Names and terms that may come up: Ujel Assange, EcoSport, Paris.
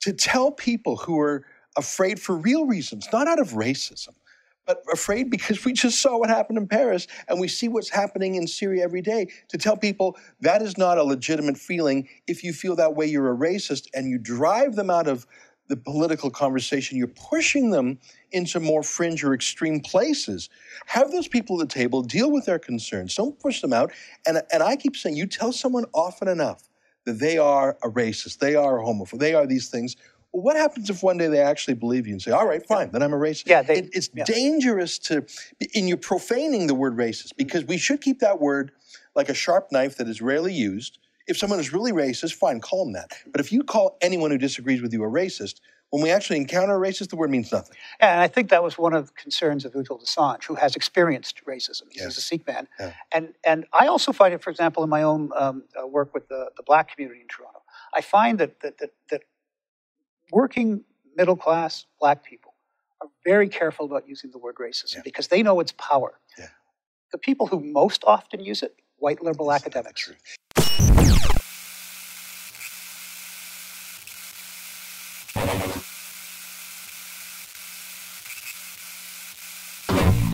to tell people who are afraid for real reasons, not out of racism, but afraid because we just saw what happened in Paris and we see what's happening in Syria every day, to tell people that is not a legitimate feeling. If you feel that way, you're a racist, and you drive them out of the political conversation. You're pushing them into more fringe or extreme places. Have those people at the table, deal with their concerns. Don't push them out. And I keep saying, you tell someone often enough that they are a racist, they are a homophobe, they are these things. What happens if one day they actually believe you and say, all right, fine, then I'm a racist? Yeah, it's dangerous to, and you're profaning the word racist, because we should keep that word like a sharp knife that is rarely used. If someone is really racist, fine, call them that. But if you call anyone who disagrees with you a racist, when we actually encounter a racist, the word means nothing. And I think that was one of the concerns of Ujel Assange, who has experienced racism. He was a Sikh man. Yeah. And I also find it, for example, in my own work with the black community in Toronto, I find that working middle-class black people are very careful about using the word racism because they know its power. Yeah. The people who most often use it, white liberal academics. That's true.